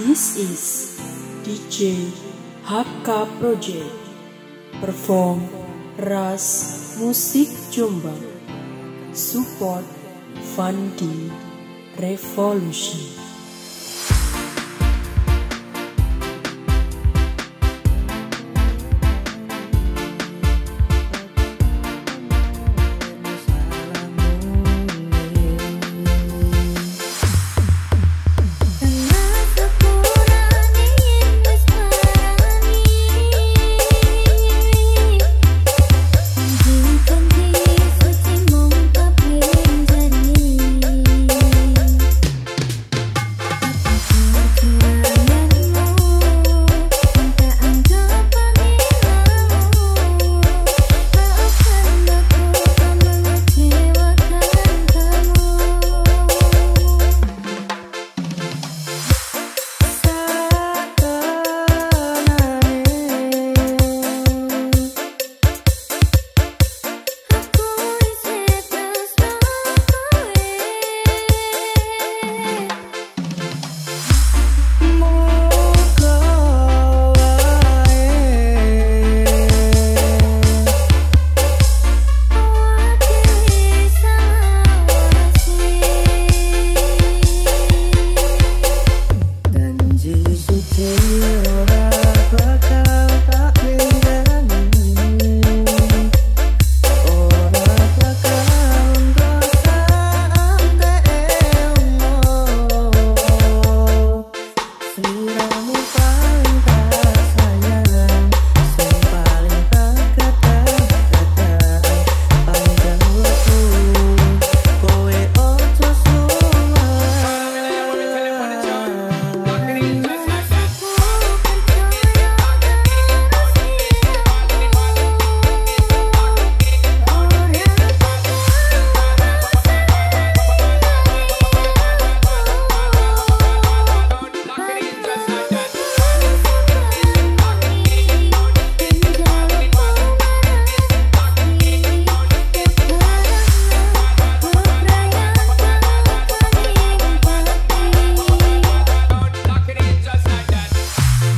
This is DJ HK Project, perform Rass Music Jombang, support funding revolution.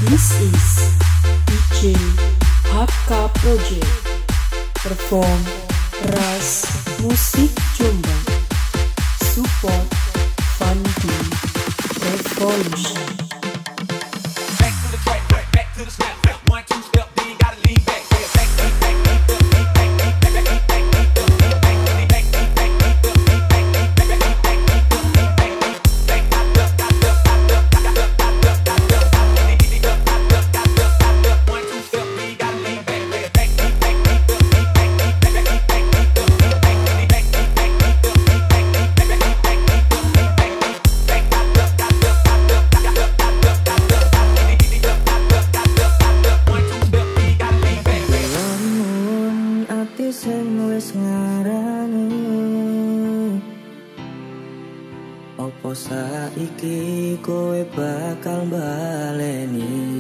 This is DJ HK Project, perform Rass Music Jombang, support funding revolution. Back to the track, back to the snap, 1, 2 step, then you gotta lean back. Opo saiki kowe bakal baleni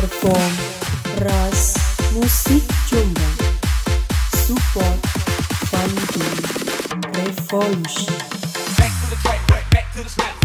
perform Rass Music Jombang. Support funding revolution. Back to the track, back to the snap.